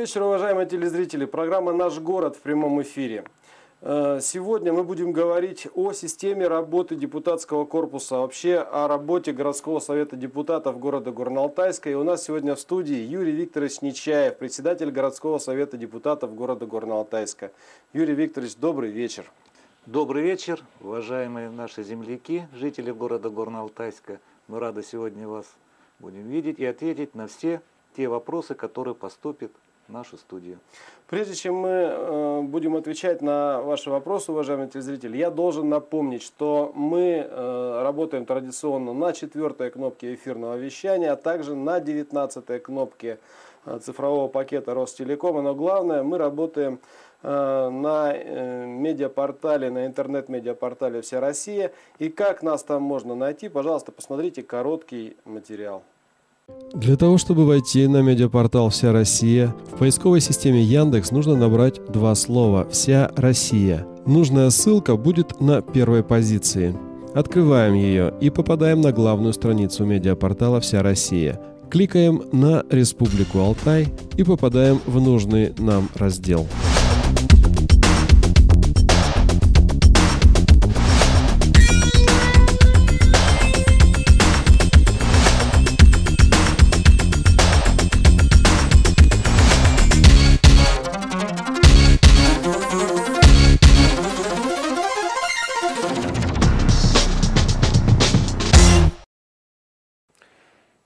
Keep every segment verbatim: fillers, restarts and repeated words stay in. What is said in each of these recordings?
вечер, уважаемые телезрители. Программа «Наш город» в прямом эфире. Сегодня мы будем говорить о системе работы депутатского корпуса, вообще о работе Городского Совета Депутатов города Горно-Алтайска. И у нас сегодня в студии Юрий Викторович Нечаев, председатель Городского Совета Депутатов города Горно-Алтайска. Юрий Викторович, добрый вечер. Добрый вечер, уважаемые наши земляки, жители города Горно-Алтайска. Мы рады сегодня вас будем видеть и ответить на все те вопросы, которые поступят в нашу студию. Прежде чем мы будем отвечать на ваши вопросы, уважаемые телезрители, я должен напомнить, что мы работаем традиционно на четвертой кнопке эфирного вещания, а также на девятнадцатой кнопке цифрового пакета Ростелекома. Но главное, мы работаем на медиапортале, на интернет-медиапортале «Вся Россия». И как нас там можно найти, пожалуйста, посмотрите короткий материал. Для того, чтобы войти на медиапортал «Вся Россия», в поисковой системе Яндекс нужно набрать два слова «Вся Россия». Нужная ссылка будет на первой позиции. Открываем ее и попадаем на главную страницу медиапортала «Вся Россия». Кликаем на «Республику Алтай» и попадаем в нужный нам раздел.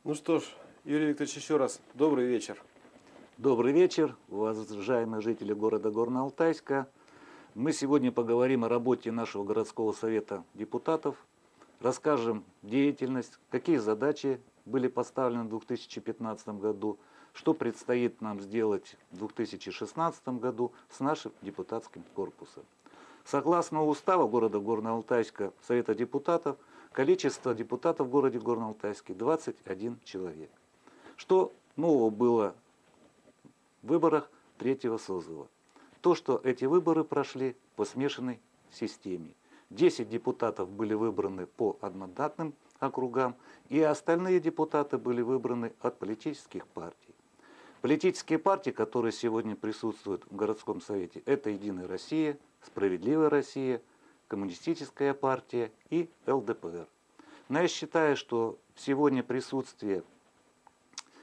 Ну что ж, Юрий Викторович, еще раз добрый вечер. Добрый вечер, уважаемые жители города Горно-Алтайска. Мы сегодня поговорим о работе нашего городского совета депутатов, расскажем деятельность, какие задачи были поставлены в две тысячи пятнадцатом году, что предстоит нам сделать в две тысячи шестнадцатом году с нашим депутатским корпусом. Согласно уставу города Горно-Алтайска Совета депутатов, количество депутатов в городе Горно-Алтайске двадцать один человек. Что нового было в выборах третьего созыва? То, что эти выборы прошли по смешанной системе. десять депутатов были выбраны по одномандатным округам, и остальные депутаты были выбраны от политических партий. Политические партии, которые сегодня присутствуют в городском совете, это «Единая Россия», «Справедливая Россия», Коммунистическая партия и эл дэ пэ эр. Но я считаю, что сегодня присутствие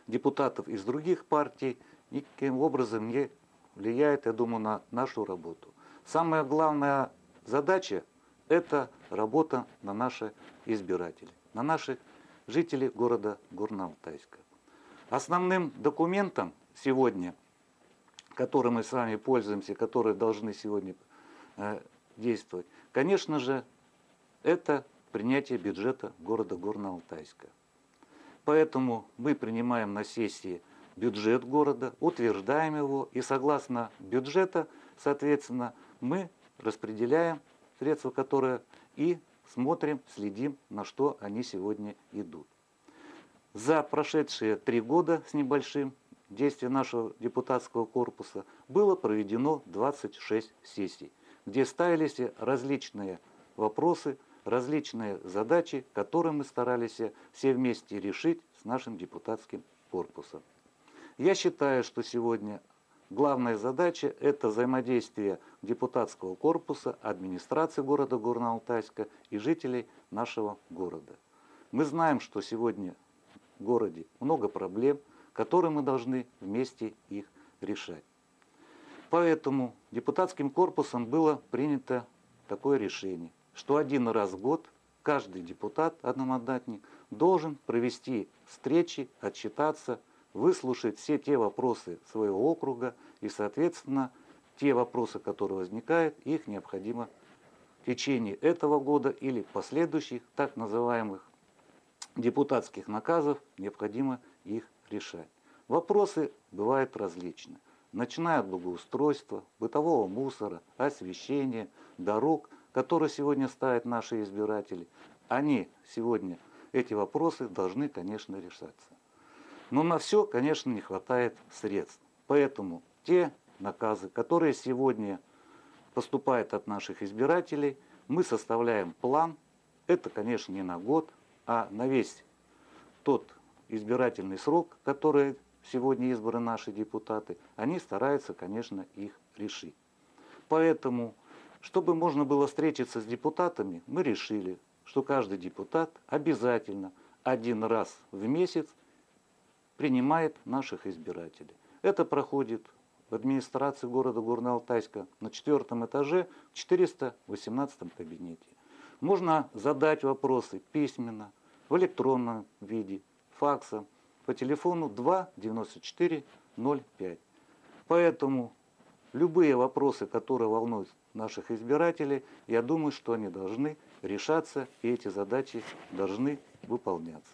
депутатов из других партий никаким образом не влияет, я думаю, на нашу работу. Самая главная задача – это работа на наши избиратели, на наших жителей города Горно-Алтайска. Основным документом сегодня, которым мы с вами пользуемся, которые должны сегодня действовать, конечно же, это принятие бюджета города Горно-Алтайска. Поэтому мы принимаем на сессии бюджет города, утверждаем его, и согласно бюджета, соответственно, мы распределяем средства, которые и смотрим, следим, на что они сегодня идут. За прошедшие три года с небольшим действия нашего депутатского корпуса было проведено двадцать шесть сессий, где ставились различные вопросы, различные задачи, которые мы старались все вместе решить с нашим депутатским корпусом. Я считаю, что сегодня главная задача – это взаимодействие депутатского корпуса, администрации города Горно-Алтайска и жителей нашего города. Мы знаем, что сегодня в городе много проблем, которые мы должны вместе их решать. Поэтому депутатским корпусом было принято такое решение, что один раз в год каждый депутат, одномандатник, должен провести встречи, отчитаться, выслушать все те вопросы своего округа и, соответственно, те вопросы, которые возникают, их необходимо в течение этого года или последующих так называемых депутатских наказов необходимо их решать. Вопросы бывают различны. Начиная от благоустройства, бытового мусора, освещения, дорог, которые сегодня ставят наши избиратели, они сегодня, эти вопросы должны, конечно, решаться. Но на все, конечно, не хватает средств. Поэтому те наказы, которые сегодня поступают от наших избирателей, мы составляем план. Это, конечно, не на год, а на весь тот избирательный срок, который сегодня избраны наши депутаты, они стараются, конечно, их решить. Поэтому, чтобы можно было встретиться с депутатами, мы решили, что каждый депутат обязательно один раз в месяц принимает наших избирателей. Это проходит в администрации города Горно-Алтайска на четвертом этаже, в четыреста восемнадцатом кабинете. Можно задать вопросы письменно, в электронном виде, факсом, по телефону два девяносто четыре ноль пять. Поэтому любые вопросы, которые волнуют наших избирателей, я думаю, что они должны решаться, и эти задачи должны выполняться.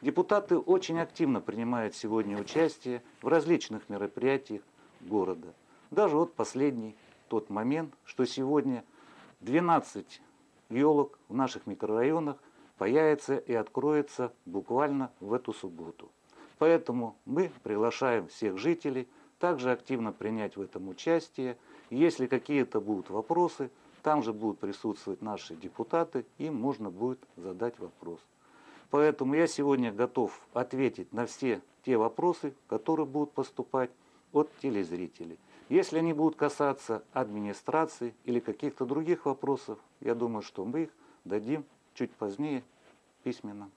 Депутаты очень активно принимают сегодня участие в различных мероприятиях города. Даже вот последний тот момент, что сегодня двенадцать елок в наших микрорайонах появится и откроется буквально в эту субботу. Поэтому мы приглашаем всех жителей также активно принять в этом участие. Если какие-то будут вопросы, там же будут присутствовать наши депутаты, им можно будет задать вопрос. Поэтому я сегодня готов ответить на все те вопросы, которые будут поступать от телезрителей. Если они будут касаться администрации или каких-то других вопросов, я думаю, что мы их дадим чуть позднее письменно.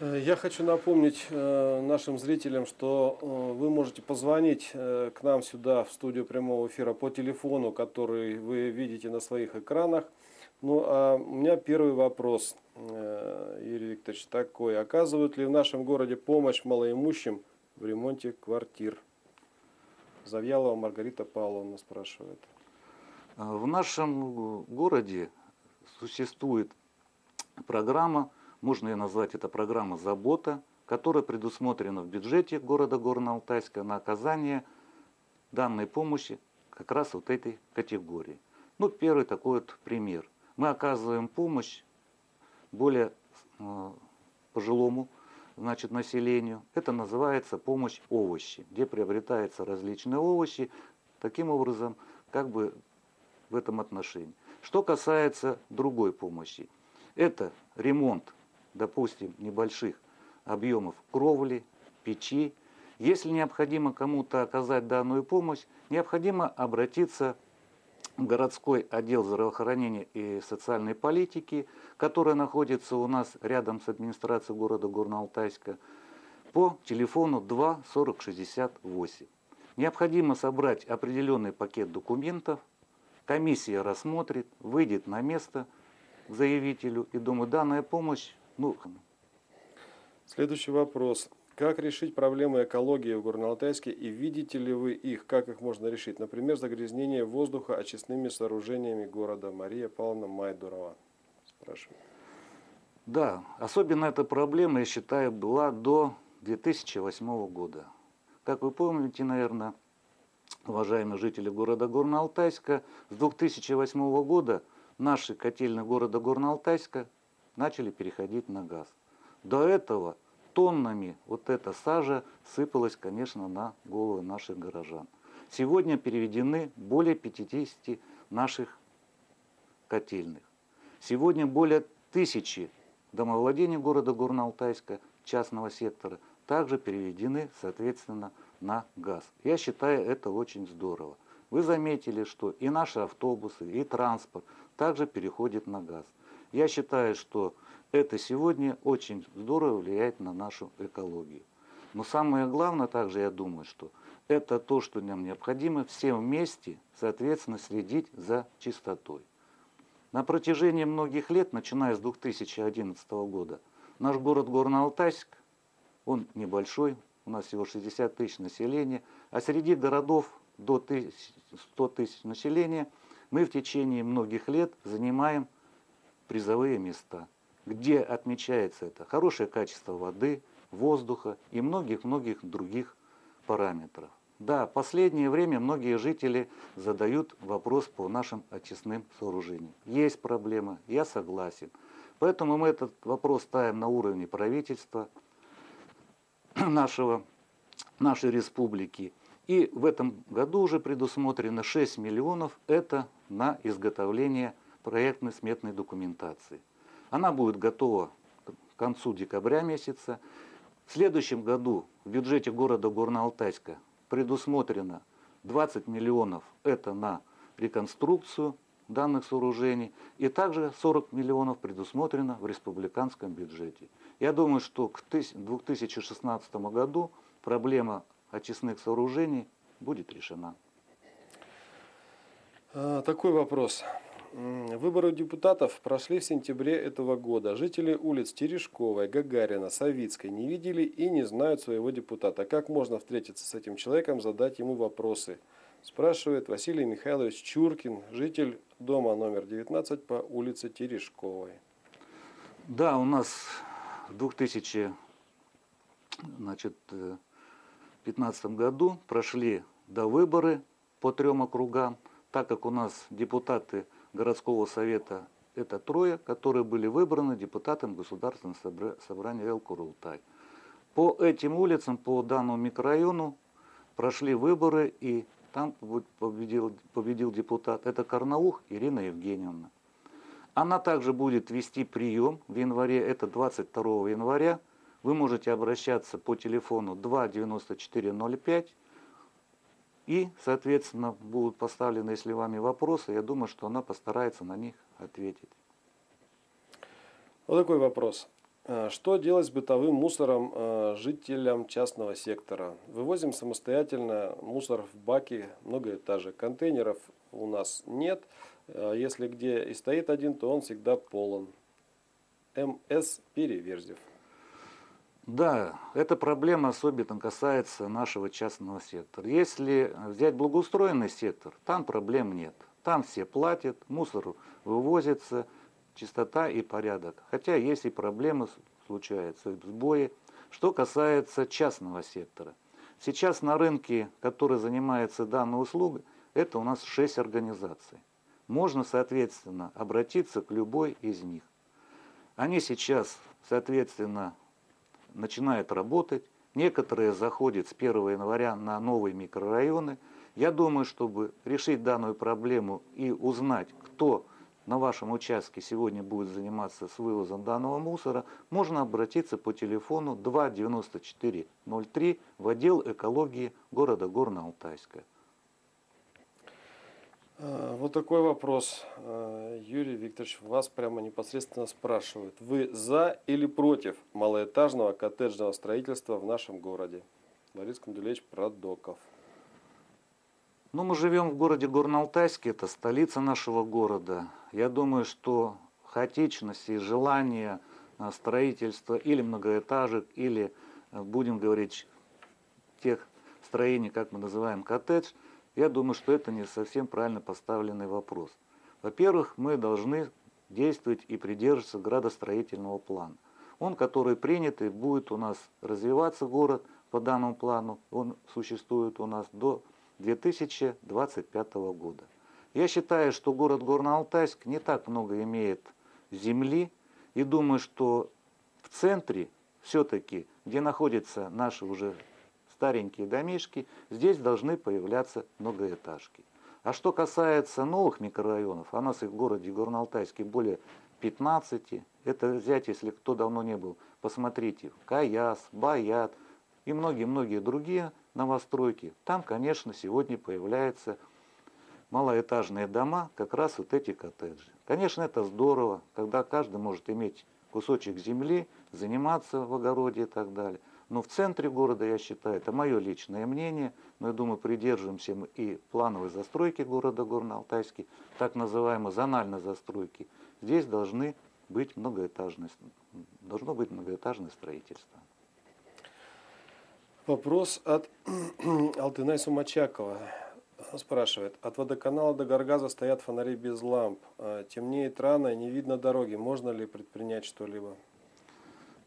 Я хочу напомнить нашим зрителям, что вы можете позвонить к нам сюда в студию прямого эфира по телефону, который вы видите на своих экранах. Ну, а у меня первый вопрос, Юрий Викторович, такой. Оказывают ли в нашем городе помощь малоимущим в ремонте квартир? Завьялова Маргарита Павловна спрашивает. В нашем городе существует программа, можно ее назвать, это программа «Забота», которая предусмотрена в бюджете города Горно-Алтайска на оказание данной помощи как раз вот этой категории. Ну, первый такой вот пример. Мы оказываем помощь более э, пожилому, значит, населению. Это называется помощь овощи, где приобретаются различные овощи, таким образом, как бы в этом отношении. Что касается другой помощи, это ремонт, допустим, небольших объемов кровли, печи. Если необходимо кому-то оказать данную помощь, необходимо обратиться в городской отдел здравоохранения и социальной политики, который находится у нас рядом с администрацией города Горно-Алтайска, по телефону два сорок шестьдесят восемь. Необходимо собрать определенный пакет документов, комиссия рассмотрит, выйдет на место к заявителю, и, думаю, данная помощь нужна. Следующий вопрос. Как решить проблемы экологии в Горно-Алтайске и видите ли вы их, как их можно решить? Например, загрязнение воздуха очистными сооружениями города. Мария Павловна Майдурова спрашивает. Да, особенно эта проблема, я считаю, была до две тысячи восьмого года. Как вы помните, наверное, уважаемые жители города Горно-Алтайска, с две тысячи восьмого года наши котельные города Горно-Алтайска начали переходить на газ. До этого тоннами вот эта сажа сыпалась, конечно, на головы наших горожан. Сегодня переведены более пятидесяти наших котельных. Сегодня более тысячи домовладений города Горно-Алтайска, частного сектора, также переведены, соответственно, на газ. Я считаю, это очень здорово. Вы заметили, что и наши автобусы, и транспорт также переходят на газ. Я считаю, что это сегодня очень здорово влияет на нашу экологию. Но самое главное также, я думаю, что это то, что нам необходимо всем вместе, соответственно, следить за чистотой. На протяжении многих лет, начиная с две тысячи одиннадцатого года, наш город Горно-Алтайск, он небольшой, у нас всего шестьдесят тысяч населения, а среди городов до ста тысяч населения мы в течение многих лет занимаем призовые места, где отмечается это хорошее качество воды, воздуха и многих-многих других параметров. Да, в последнее время многие жители задают вопрос по нашим очистным сооружениям. Есть проблема, я согласен. Поэтому мы этот вопрос ставим на уровне правительства нашего, нашей республики. И в этом году уже предусмотрено шесть миллионов, это на изготовление проектной сметной документации. Она будет готова к концу декабря месяца. В следующем году в бюджете города Горно-Алтайска предусмотрено двадцать миллионов это на реконструкцию данных сооружений, и также сорок миллионов предусмотрено в республиканском бюджете. Я думаю, что к две тысячи шестнадцатому году проблема очистных сооружений будет решена. Такой вопрос. Выборы депутатов прошли в сентябре этого года. Жители улиц Терешковой, Гагарина, Савицкой не видели и не знают своего депутата. Как можно встретиться с этим человеком, задать ему вопросы? Спрашивает Василий Михайлович Чуркин, житель дома номер девятнадцать по улице Терешковой. Да, у нас в две тысячи пятнадцатом году прошли довыборы по трем округам. Так как у нас депутаты городского совета это трое, которые были выбраны депутатом Государственного собрания Эл-Курултай. По этим улицам, по данному микрорайону прошли выборы, и там победил, победил депутат. Это Корнаух Ирина Евгеньевна. Она также будет вести прием в январе, это двадцать второго января. Вы можете обращаться по телефону два девяносто четыре ноль пять. И, соответственно, будут поставлены, если вами вопросы, я думаю, что она постарается на них ответить. Вот такой вопрос. Что делать с бытовым мусором жителям частного сектора? Вывозим самостоятельно мусор в баки многоэтажек. Контейнеров у нас нет. Если где и стоит один, то он всегда полон. Эм Эс Переверзев. Да, эта проблема особенно касается нашего частного сектора. Если взять благоустроенный сектор, там проблем нет. Там все платят, мусор вывозится, чистота и порядок. Хотя есть и проблемы, случаются сбои. Что касается частного сектора. Сейчас на рынке, который занимается данной услугой, это у нас шесть организаций. Можно, соответственно, обратиться к любой из них. Они сейчас, соответственно, начинает работать, некоторые заходят с первого января на новые микрорайоны. Я думаю, чтобы решить данную проблему и узнать, кто на вашем участке сегодня будет заниматься с вывозом данного мусора, можно обратиться по телефону два девяносто четыре ноль три в отдел экологии города Горно-Алтайска. Вот такой вопрос, Юрий Викторович, вас прямо непосредственно спрашивают. Вы за или против малоэтажного коттеджного строительства в нашем городе? Борис Камделевич Продоков. Ну, мы живем в городе Горно-Алтайске, это столица нашего города. Я думаю, что хаотичность и желание строительства или многоэтажек, или, будем говорить, тех строений, как мы называем коттедж, я думаю, что это не совсем правильно поставленный вопрос. Во-первых, мы должны действовать и придерживаться градостроительного плана. Он, который принят, и будет у нас развиваться город по данному плану, он существует у нас до две тысячи двадцать пятого года. Я считаю, что город Горно-Алтайск не так много имеет земли, и думаю, что в центре все-таки, где находятся наши уже старенькие домишки, здесь должны появляться многоэтажки. А что касается новых микрорайонов, а у нас их в городе Горно-Алтайске более пятнадцати, это взять, если кто давно не был, посмотрите, Каяс, Баят и многие-многие другие новостройки. Там, конечно, сегодня появляются малоэтажные дома, как раз вот эти коттеджи. Конечно, это здорово, когда каждый может иметь кусочек земли, заниматься в огороде и так далее. Но в центре города, я считаю, это мое личное мнение, но я думаю, придерживаемся мы и плановой застройки города Горно-Алтайский, так называемой зональной застройки. Здесь должны быть многоэтажные, должно быть многоэтажное строительство. Вопрос от Алтынай Сумачакова. Спрашивает, от водоканала до Горгаза стоят фонари без ламп, темнеет рано, не видно дороги, можно ли предпринять что-либо?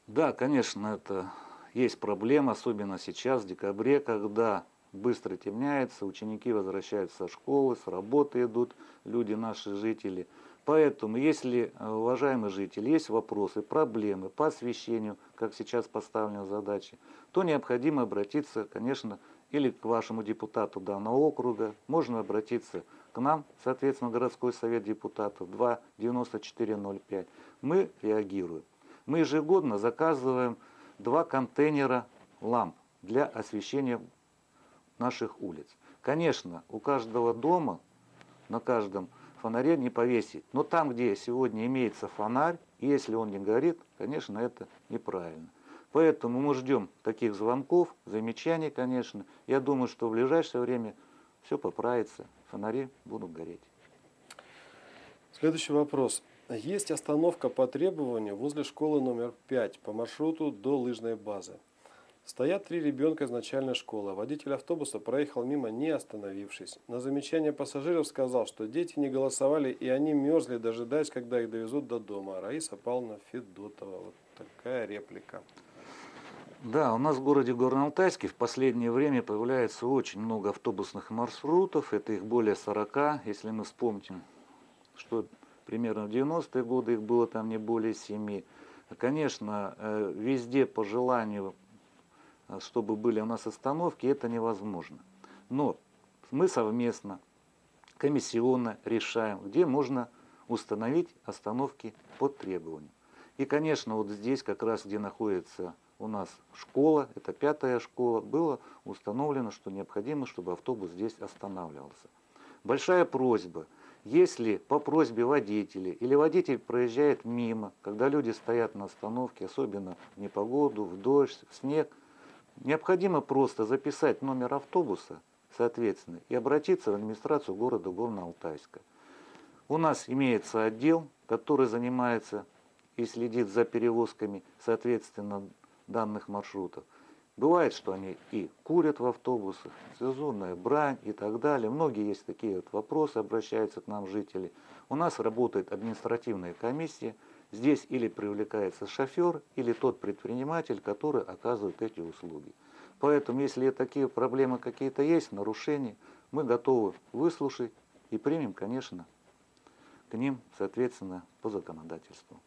Да, конечно, это... Есть проблема, особенно сейчас, в декабре, когда быстро темняется, ученики возвращаются со школы, с работы идут люди, наши жители. Поэтому, если, уважаемые жители, есть вопросы, проблемы по освещению, как сейчас поставлена задача, то необходимо обратиться, конечно, или к вашему депутату данного округа, можно обратиться к нам, соответственно, городской совет депутатов два девяносто четыре ноль пять. Мы реагируем. Мы ежегодно заказываем два контейнера ламп для освещения наших улиц. Конечно, у каждого дома, на каждом фонаре не повесить. Но там, где сегодня имеется фонарь, если он не горит, конечно, это неправильно. Поэтому мы ждем таких звонков, замечаний, конечно. Я думаю, что в ближайшее время все поправится, фонари будут гореть. Следующий вопрос. Есть остановка по требованию возле школы номер пять по маршруту до лыжной базы. Стоят три ребенка из начальной школы. Водитель автобуса проехал мимо, не остановившись. На замечание пассажиров сказал, что дети не голосовали и они мерзли, дожидаясь, когда их довезут до дома. Раиса Павловна Федотова. Вот такая реплика. Да, у нас в городе Горно-Алтайске в последнее время появляется очень много автобусных маршрутов. Это их более сорока. Если мы вспомним, что примерно в девяностые годы их было там не более семи. Конечно, везде по желанию, чтобы были у нас остановки, это невозможно. Но мы совместно, комиссионно решаем, где можно установить остановки по требованию. И, конечно, вот здесь, как раз где находится у нас школа, это пятая школа, было установлено, что необходимо, чтобы автобус здесь останавливался. Большая просьба, если по просьбе водителя или водитель проезжает мимо, когда люди стоят на остановке, особенно в непогоду, в дождь, в снег, необходимо просто записать номер автобуса, соответственно, и обратиться в администрацию города Горно-Алтайска. У нас имеется отдел, который занимается и следит за перевозками, соответственно, данных маршрутов. Бывает, что они и курят в автобусах, сезонная брань и так далее. Многие есть такие вот вопросы, обращаются к нам жители. У нас работает административная комиссия. Здесь или привлекается шофер, или тот предприниматель, который оказывает эти услуги. Поэтому, если такие проблемы какие-то есть, нарушения, мы готовы выслушать и примем, конечно, к ним, соответственно, по законодательству.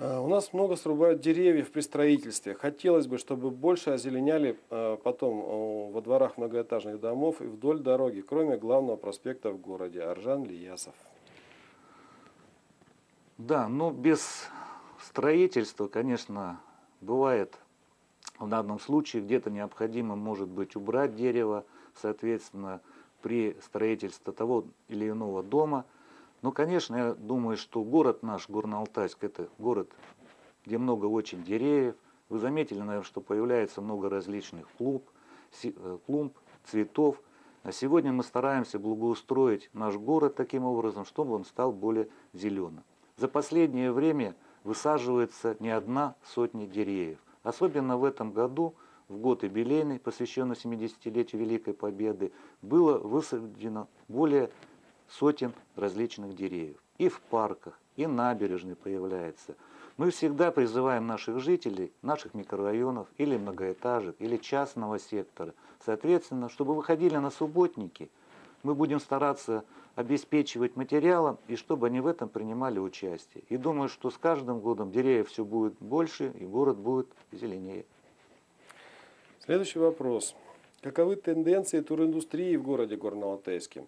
У нас много срубают деревьев при строительстве. Хотелось бы, чтобы больше озеленяли потом во дворах многоэтажных домов и вдоль дороги, кроме главного проспекта в городе, Аржан Лиясов. Да, но без строительства, конечно, бывает в данном случае где-то необходимо, может быть, убрать дерево, соответственно, при строительстве того или иного дома. Но, конечно, я думаю, что город наш, Горно-Алтайск, это город, где много очень деревьев. Вы заметили, наверное, что появляется много различных клумб, клумб, цветов. А сегодня мы стараемся благоустроить наш город таким образом, чтобы он стал более зеленым. За последнее время высаживается не одна сотня деревьев. Особенно в этом году, в год юбилейный, посвященный семидесятилетию Великой Победы, было высажено более сотен различных деревьев. И в парках, и набережной появляется. Мы всегда призываем наших жителей, наших микрорайонов, или многоэтажек, или частного сектора, соответственно, чтобы выходили на субботники. Мы будем стараться обеспечивать материалом, и чтобы они в этом принимали участие. И думаю, что с каждым годом деревьев все будет больше, и город будет зеленее. Следующий вопрос. Каковы тенденции туриндустрии в городе Горно-Алтайске?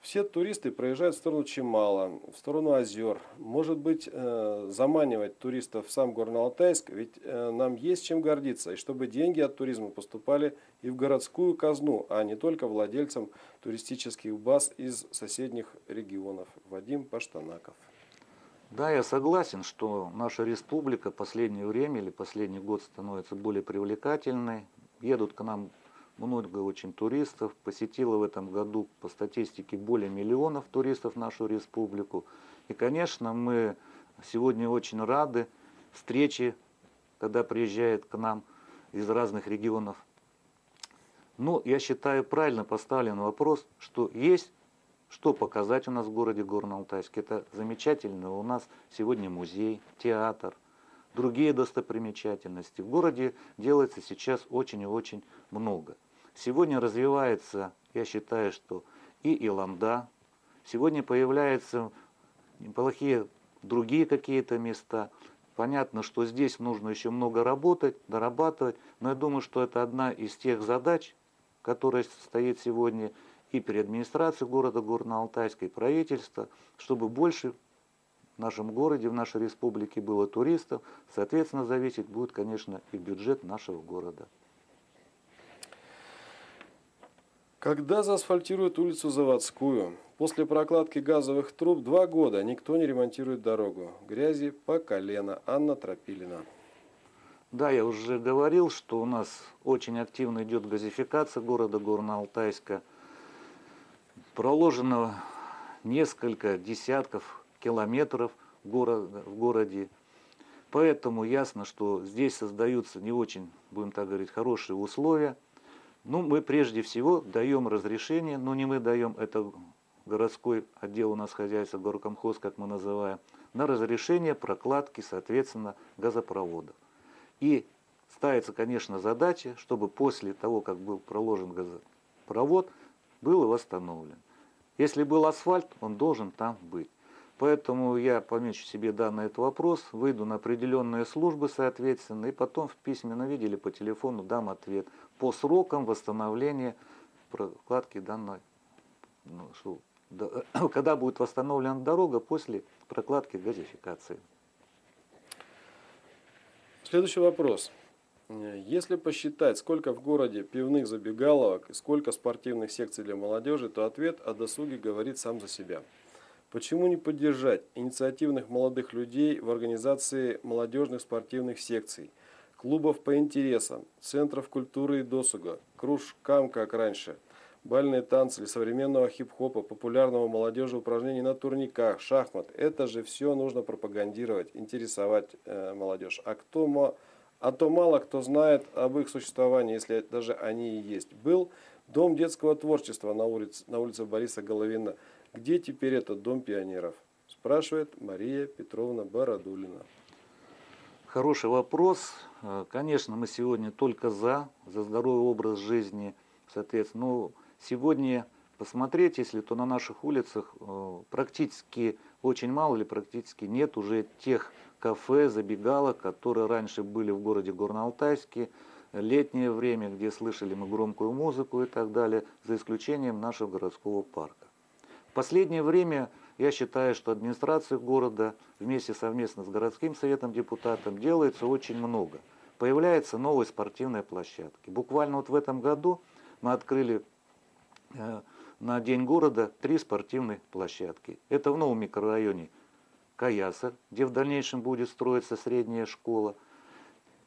Все туристы проезжают в сторону Чимала, в сторону озер. Может быть, заманивать туристов в сам Горно-Алтайск, ведь нам есть чем гордиться, и чтобы деньги от туризма поступали и в городскую казну, а не только владельцам туристических баз из соседних регионов. Вадим Паштанаков. Да, я согласен, что наша республика в последнее время или последний год становится более привлекательной. Едут к нам много очень туристов, посетило в этом году по статистике более миллионов туристов нашу республику. И, конечно, мы сегодня очень рады встрече, когда приезжает к нам из разных регионов. Но я считаю, правильно поставлен вопрос, что есть что показать у нас в городе Горно-Алтайске. Это замечательно, у нас сегодня музей, театр, другие достопримечательности. В городе делается сейчас очень и очень много. Сегодня развивается, я считаю, что и Иланда. Сегодня появляются неплохие другие какие-то места. Понятно, что здесь нужно еще много работать, дорабатывать. Но я думаю, что это одна из тех задач, которая стоит сегодня и перед администрацией города Горно-Алтайска, и правительства, чтобы больше в нашем городе, в нашей республике было туристов, соответственно, зависеть будет, конечно, и бюджет нашего города. Когда заасфальтируют улицу Заводскую? После прокладки газовых труб два года никто не ремонтирует дорогу. Грязи по колено. Анна Тропилина. Да, я уже говорил, что у нас очень активно идет газификация города Горно-Алтайска. Проложено несколько десятков километров города, в городе. Поэтому ясно, что здесь создаются не очень, будем так говорить, хорошие условия. Ну, мы прежде всего даем разрешение, но не мы даем, это городской отдел у нас хозяйства, горкомхоз, как мы называем, на разрешение прокладки, соответственно, газопроводов. И ставится, конечно, задача, чтобы после того, как был проложен газопровод, был восстановлен. Если был асфальт, он должен там быть. Поэтому я помечу себе данный этот вопрос, выйду на определенные службы, соответственно, и потом в письменном виде или по телефону дам ответ по срокам восстановления прокладки данной, ну, что, да, когда будет восстановлена дорога после прокладки газификации. Следующий вопрос. Если посчитать, сколько в городе пивных забегаловок и сколько спортивных секций для молодежи, то ответ о досуге говорит сам за себя. Почему не поддержать инициативных молодых людей в организации молодежных спортивных секций, клубов по интересам, центров культуры и досуга, кружкам, как раньше, бальные танцы или современного хип-хопа, популярного молодежи упражнений на турниках, шахмат? Это же все нужно пропагандировать, интересовать э, молодежь. А, кто, а то мало кто знает об их существовании, если даже они и есть. Был дом детского творчества на улице, на улице Бориса Головина. Где теперь этот дом пионеров? Спрашивает Мария Петровна Бородулина. Хороший вопрос. Конечно, мы сегодня только за, за здоровый образ жизни. Соответственно, ну, сегодня посмотреть, если то на наших улицах практически очень мало или практически нет уже тех кафе, забегалок, которые раньше были в городе Горно-Алтайске. Летнее время, где слышали мы громкую музыку и так далее, за исключением нашего городского парка. В последнее время, я считаю, что администрация города вместе совместно с городским советом депутатов делается очень много. Появляются новые спортивные площадки. Буквально вот в этом году мы открыли на День города три спортивные площадки. Это в новом микрорайоне Каяса, где в дальнейшем будет строиться средняя школа.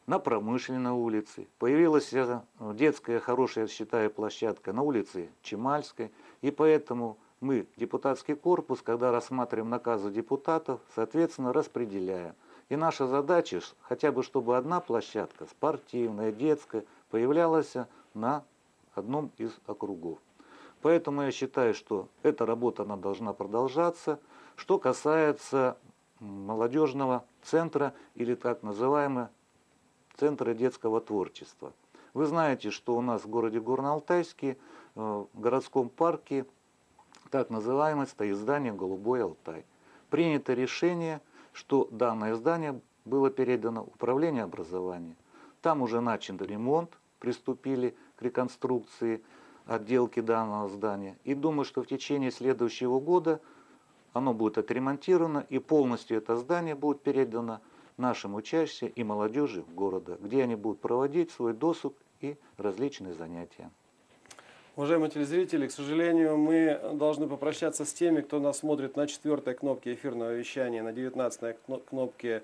На Промышленной улице. Появилась детская хорошая, считаю, площадка на улице Чемальской. И поэтому мы, депутатский корпус, когда рассматриваем наказы депутатов, соответственно, распределяем. И наша задача, хотя бы чтобы одна площадка, спортивная, детская, появлялась на одном из округов. Поэтому я считаю, что эта работа она должна продолжаться. Что касается молодежного центра или так называемого центра детского творчества. Вы знаете, что у нас в городе Горно-Алтайске, в городском парке, так называемое стоит здание «Голубой Алтай». Принято решение, что данное здание было передано управлению образования. Там уже начат ремонт, приступили к реконструкции, отделке данного здания. И думаю, что в течение следующего года оно будет отремонтировано и полностью это здание будет передано нашим учащимся и молодежи города, где они будут проводить свой досуг и различные занятия. Уважаемые телезрители, к сожалению, мы должны попрощаться с теми, кто нас смотрит на четвертой кнопке эфирного вещания, на девятнадцатой кнопке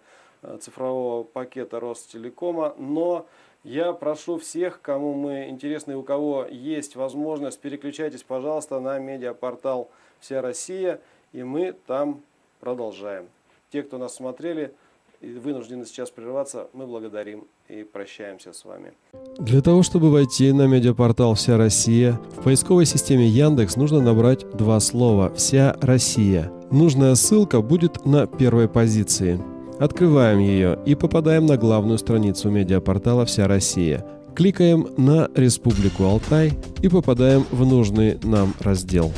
цифрового пакета Ростелекома. Но я прошу всех, кому мы интересны и у кого есть возможность, переключайтесь, пожалуйста, на медиапортал «Вся Россия», и мы там продолжаем. Те, кто нас смотрели, вынуждены сейчас прерваться, мы благодарим и прощаемся с вами. Для того, чтобы войти на медиапортал «Вся Россия», в поисковой системе Яндекс нужно набрать два слова «Вся Россия». Нужная ссылка будет на первой позиции. Открываем ее и попадаем на главную страницу медиапортала «Вся Россия». Кликаем на «Республику Алтай» и попадаем в нужный нам раздел.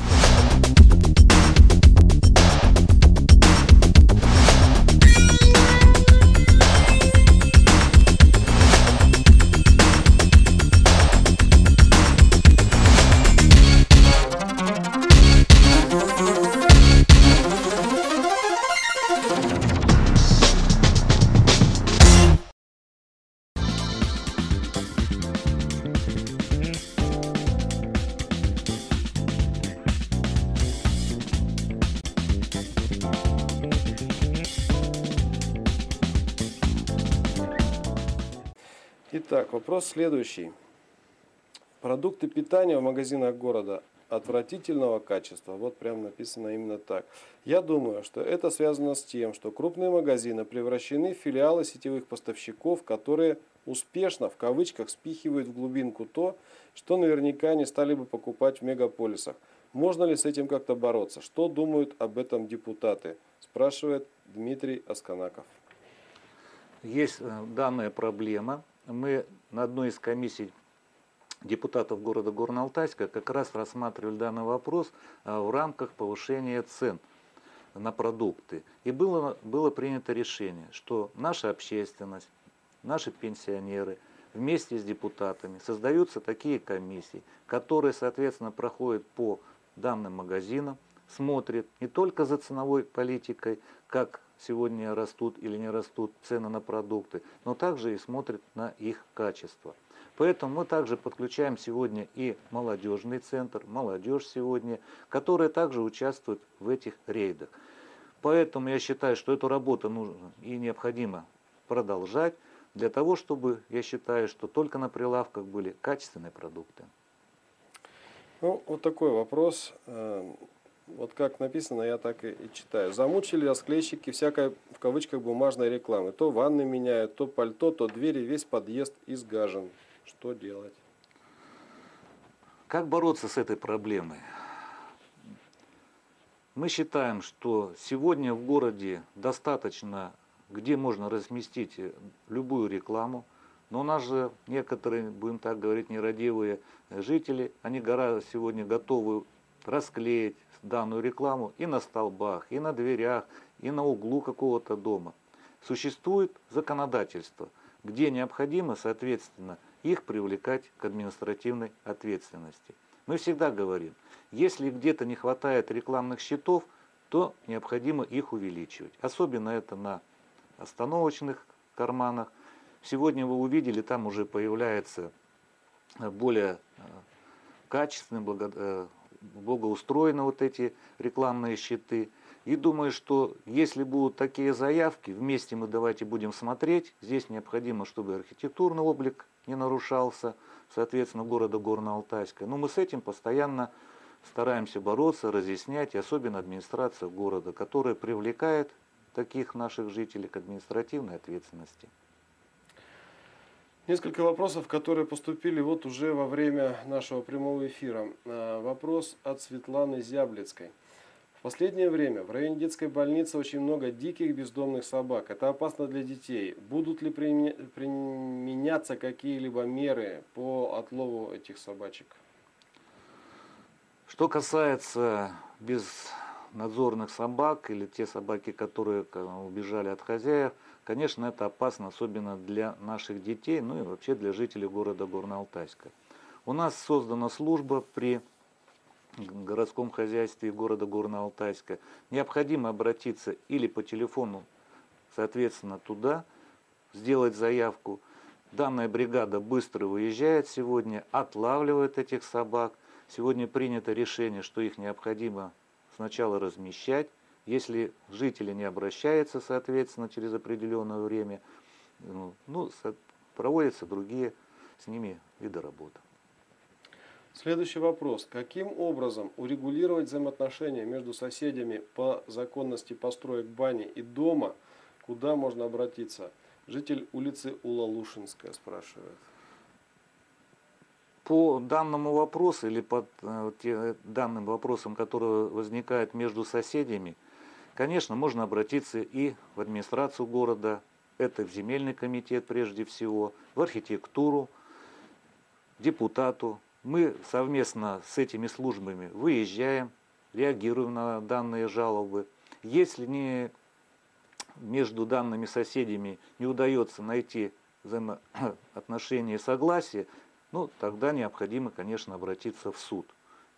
Так, вопрос следующий. Продукты питания в магазинах города отвратительного качества. Вот прям написано именно так. Я думаю, что это связано с тем, что крупные магазины превращены в филиалы сетевых поставщиков, которые успешно, в кавычках, спихивают в глубинку то, что наверняка не стали бы покупать в мегаполисах. Можно ли с этим как-то бороться? Что думают об этом депутаты? Спрашивает Дмитрий Асканаков. Есть данная проблема. Мы на одной из комиссий депутатов города Горно-Алтайска как раз рассматривали данный вопрос в рамках повышения цен на продукты. И было, было принято решение, что наша общественность, наши пенсионеры вместе с депутатами создаются такие комиссии, которые, соответственно, проходят по данным магазинам, смотрят не только за ценовой политикой, как сегодня растут или не растут цены на продукты, но также и смотрят на их качество. Поэтому мы также подключаем сегодня и молодежный центр, молодежь сегодня, которая также участвует в этих рейдах. Поэтому я считаю, что эту работу нужно и необходимо продолжать, для того, чтобы, я считаю, что только на прилавках были качественные продукты. Ну, вот такой вопрос. Вот как написано, я так и читаю. Замучили расклейщики всякой, в кавычках, бумажной рекламы. То ванны меняют, то пальто, то двери, весь подъезд изгажен. Что делать? Как бороться с этой проблемой? Мы считаем, что сегодня в городе достаточно, где можно разместить любую рекламу. Но у нас же некоторые, будем так говорить, нерадивые жители, они гораздо сегодня готовы расклеить данную рекламу и на столбах, и на дверях, и на углу какого-то дома. Существует законодательство, где необходимо, соответственно, их привлекать к административной ответственности. Мы всегда говорим, если где-то не хватает рекламных щитов, то необходимо их увеличивать. Особенно это на остановочных карманах. Сегодня вы увидели, там уже появляется более качественный, благо... благоустроены вот эти рекламные щиты. И думаю, что если будут такие заявки, вместе мы давайте будем смотреть. Здесь необходимо, чтобы архитектурный облик не нарушался, соответственно, города Горно-Алтайска. Но мы с этим постоянно стараемся бороться, разъяснять, и особенно администрация города, которая привлекает таких наших жителей к административной ответственности. Несколько вопросов, которые поступили вот уже во время нашего прямого эфира. Вопрос от Светланы Зяблецкой. В последнее время в районе детской больницы очень много диких бездомных собак. Это опасно для детей. Будут ли применяться какие-либо меры по отлову этих собачек? Что касается безнадзорных собак или те собаки, которые убежали от хозяев, конечно, это опасно, особенно для наших детей, ну и вообще для жителей города Горно-Алтайска. У нас создана служба при городском хозяйстве города Горно-Алтайска. Необходимо обратиться или по телефону, соответственно, туда, сделать заявку. Данная бригада быстро выезжает сегодня, отлавливает этих собак. Сегодня принято решение, что их необходимо сначала размещать. Если жители не обращаются, соответственно, через определенное время, ну, проводятся другие с ними виды работы. Следующий вопрос. Каким образом урегулировать взаимоотношения между соседями по законности построек бани и дома? Куда можно обратиться? Житель улицы Улалушинская спрашивает. По данному вопросу или по данным вопросам, которые возникают между соседями, конечно, можно обратиться и в администрацию города, это в земельный комитет прежде всего, в архитектуру, депутату. Мы совместно с этими службами выезжаем, реагируем на данные жалобы. Если не между данными соседями не удается найти взаимоотношения и согласие, ну, тогда необходимо, конечно, обратиться в суд.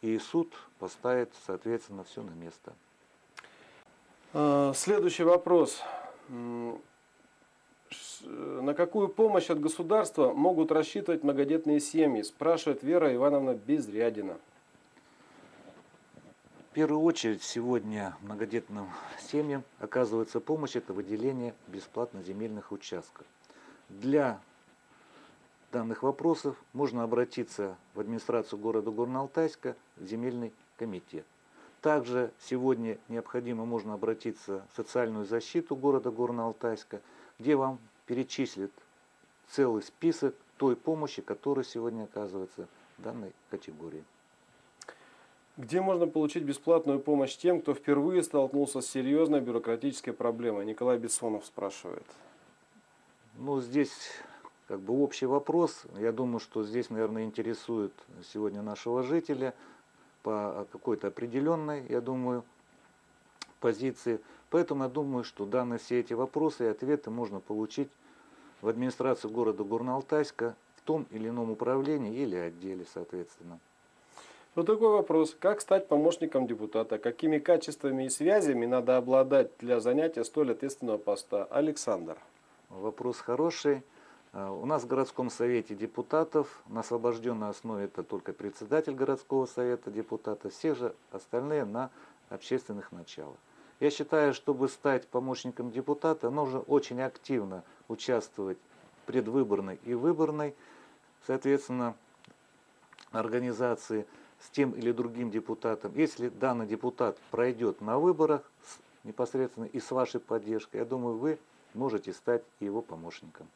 И суд поставит, соответственно, все на место. Следующий вопрос. На какую помощь от государства могут рассчитывать многодетные семьи? Спрашивает Вера Ивановна Безрядина. В первую очередь сегодня многодетным семьям оказывается помощь. Это выделение бесплатно земельных участков. Для данных вопросов можно обратиться в администрацию города Горно-Алтайска, в земельный комитет. Также сегодня необходимо можно обратиться в социальную защиту города Горно-Алтайска, где вам перечислят целый список той помощи, которая сегодня оказывается в данной категории. Где можно получить бесплатную помощь тем, кто впервые столкнулся с серьезной бюрократической проблемой? Николай Бессонов спрашивает. Ну, здесь как бы общий вопрос. Я думаю, что здесь, наверное, интересует сегодня нашего жителя по какой-то определенной, я думаю, позиции. Поэтому я думаю, что данные все эти вопросы и ответы можно получить в администрации города Горно-Алтайска в том или ином управлении или отделе, соответственно. Но такой вопрос. Как стать помощником депутата? Какими качествами и связями надо обладать для занятия столь ответственного поста? Александр. Вопрос хороший. У нас в городском совете депутатов на освобожденной основе это только председатель городского совета депутатов, все же остальные на общественных началах. Я считаю, чтобы стать помощником депутата, нужно очень активно участвовать в предвыборной и выборной, соответственно, организации с тем или другим депутатом. Если данный депутат пройдет на выборах непосредственно и с вашей поддержкой, я думаю, вы можете стать его помощником.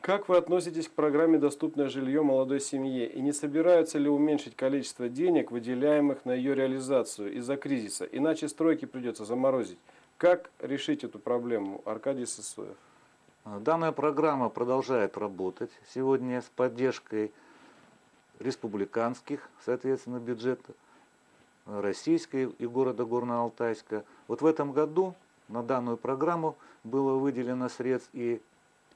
Как вы относитесь к программе «Доступное жилье молодой семье» и не собираются ли уменьшить количество денег, выделяемых на ее реализацию из-за кризиса? Иначе стройки придется заморозить. Как решить эту проблему? Аркадий Сысоев. Данная программа продолжает работать сегодня с поддержкой республиканских, соответственно, бюджетов, российской и города Горно-Алтайска. Вот в этом году на данную программу было выделено средств и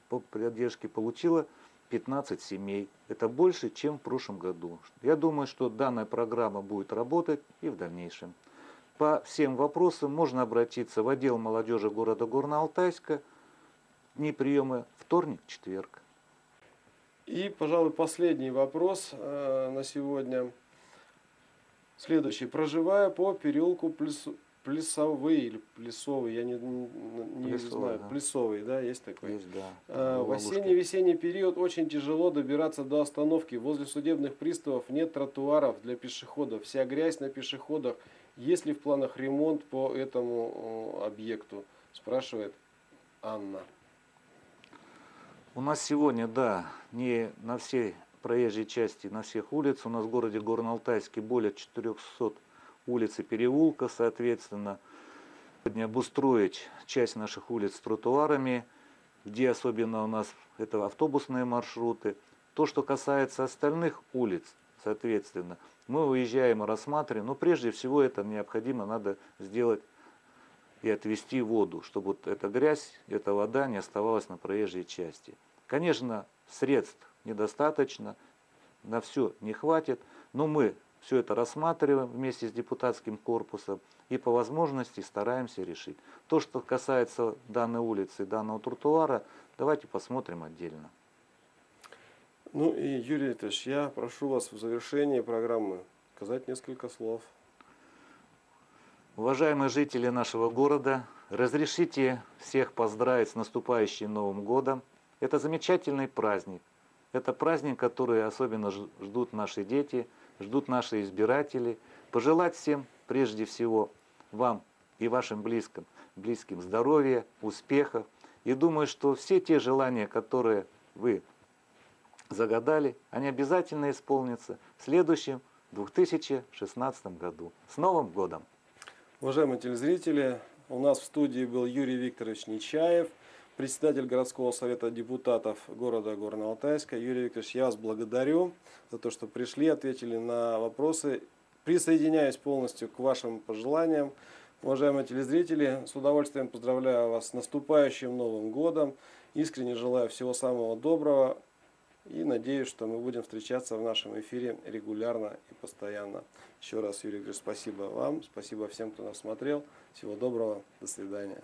по поддержке получило пятнадцать семей. Это больше, чем в прошлом году. Я думаю, что данная программа будет работать и в дальнейшем. По всем вопросам можно обратиться в отдел молодежи города Горно-Алтайска. Дни приема вторник, четверг. И, пожалуй, последний вопрос э, на сегодня. Следующий. Проживая по переулку Плесу, Плесовый или Плесовый, я не, не Плесовый, знаю. Да. Плесовый, да, есть такой? Есть, да. Э, в осенне-весенний период очень тяжело добираться до остановки. Возле судебных приставов нет тротуаров для пешеходов. Вся грязь на пешеходах. Есть ли в планах ремонт по этому э, объекту? Спрашивает Анна. У нас сегодня, да, не на всей проезжей части, на всех улицах. У нас в городе Горно-Алтайске более четырёхсот улиц и переулков, соответственно. Сегодня обустроить часть наших улиц с тротуарами, где особенно у нас это автобусные маршруты. То, что касается остальных улиц, соответственно, мы выезжаем и рассматриваем. Но прежде всего это необходимо, надо сделать и отвести воду, чтобы вот эта грязь, эта вода не оставалась на проезжей части. Конечно, средств недостаточно, на все не хватит, но мы все это рассматриваем вместе с депутатским корпусом и по возможности стараемся решить. То, что касается данной улицы, данного тротуара, давайте посмотрим отдельно. Ну и, Юрий Викторович, я прошу вас в завершении программы сказать несколько слов. Уважаемые жители нашего города, разрешите всех поздравить с наступающим Новым годом. Это замечательный праздник. Это праздник, который особенно ждут наши дети, ждут наши избиратели. Пожелать всем, прежде всего, вам и вашим близким, близким здоровья, успехов. И думаю, что все те желания, которые вы загадали, они обязательно исполнятся в следующем две тысячи шестнадцатом году. С Новым годом! Уважаемые телезрители, у нас в студии был Юрий Викторович Нечаев, председатель городского совета депутатов города Горно-Алтайска. Юрий Викторович, я вас благодарю за то, что пришли, ответили на вопросы. Присоединяюсь полностью к вашим пожеланиям. Уважаемые телезрители, с удовольствием поздравляю вас с наступающим Новым годом. Искренне желаю всего самого доброго и надеюсь, что мы будем встречаться в нашем эфире регулярно и постоянно. Еще раз, Юрий Викторович, спасибо вам, спасибо всем, кто нас смотрел. Всего доброго, до свидания.